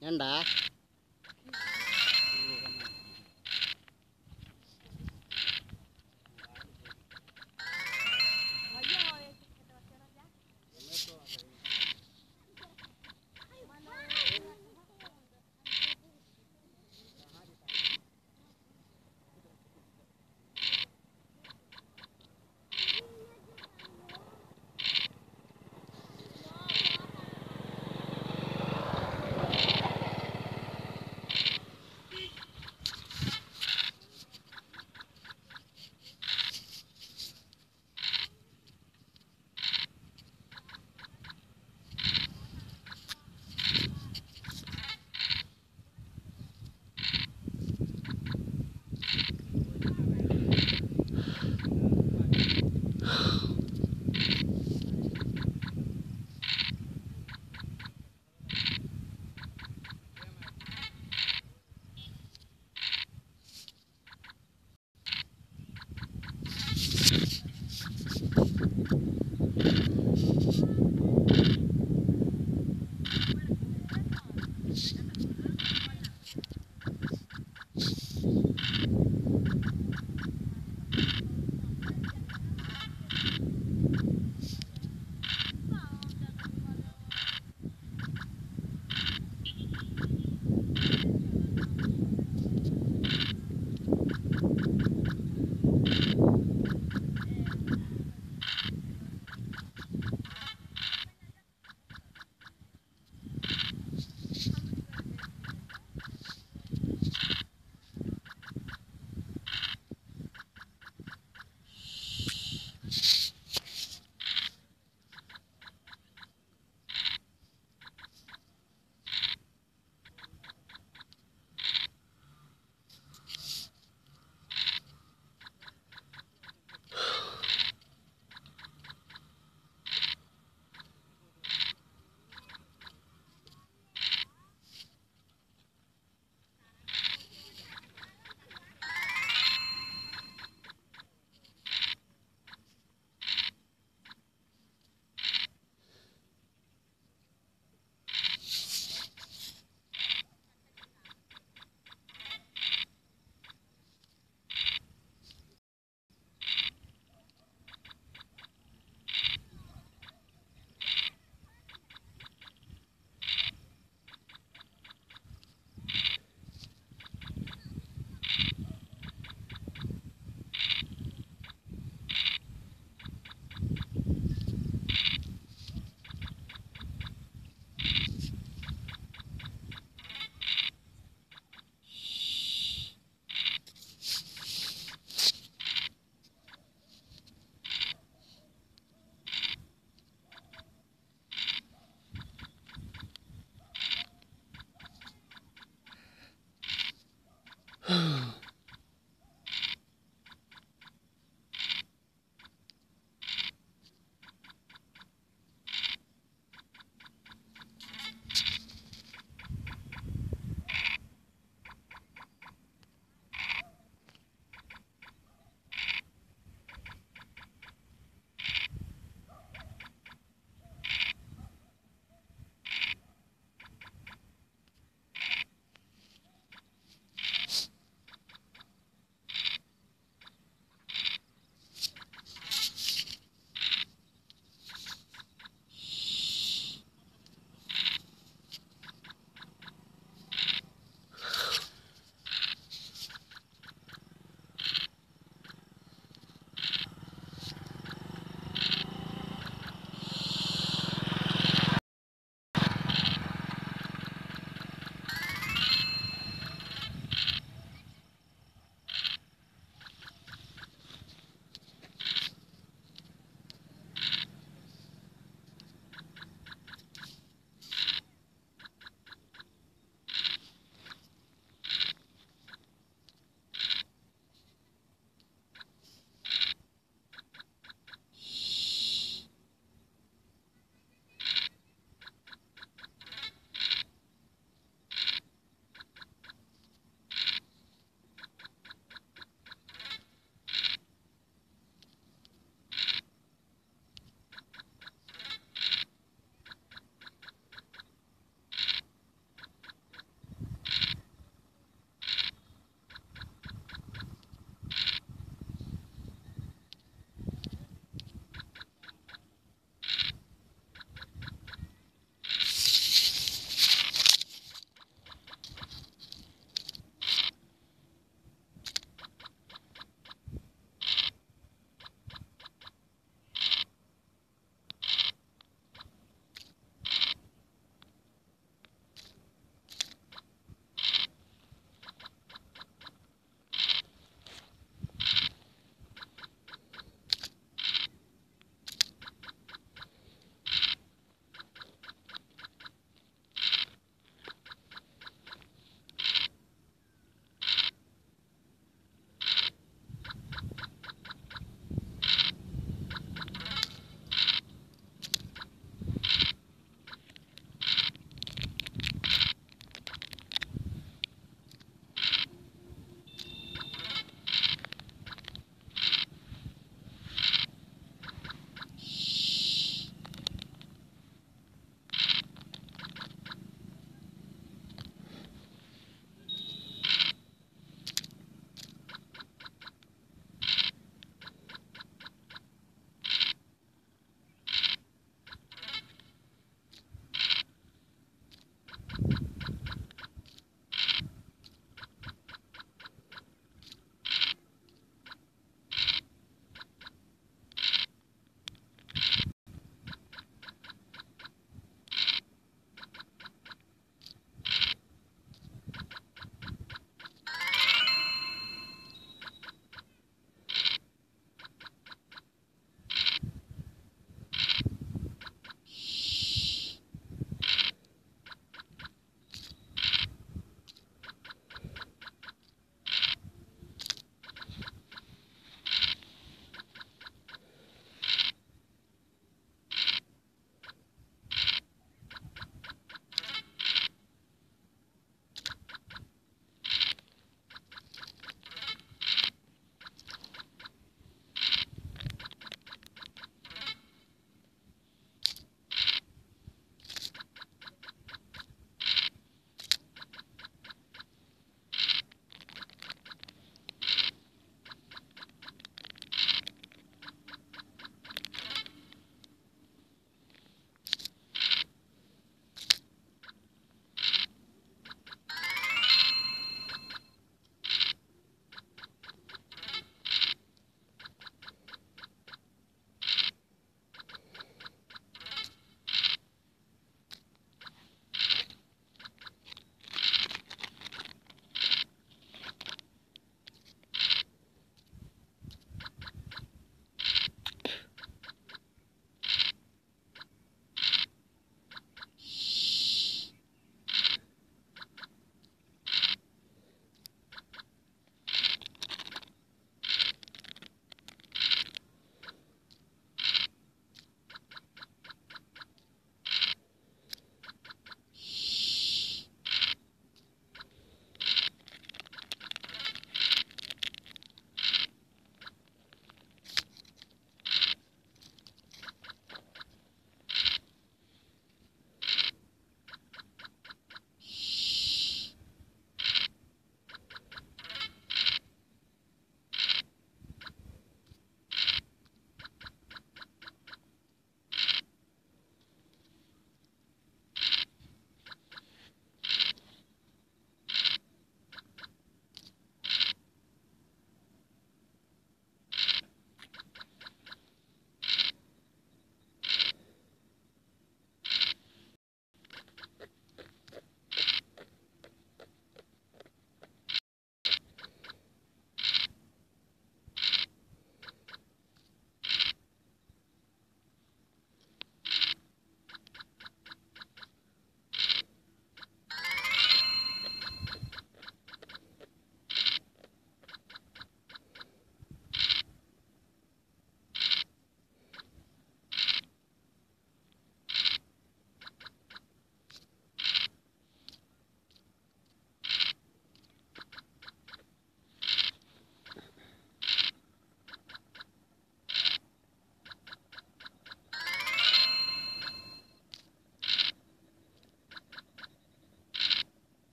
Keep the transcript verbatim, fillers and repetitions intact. Nhân đã.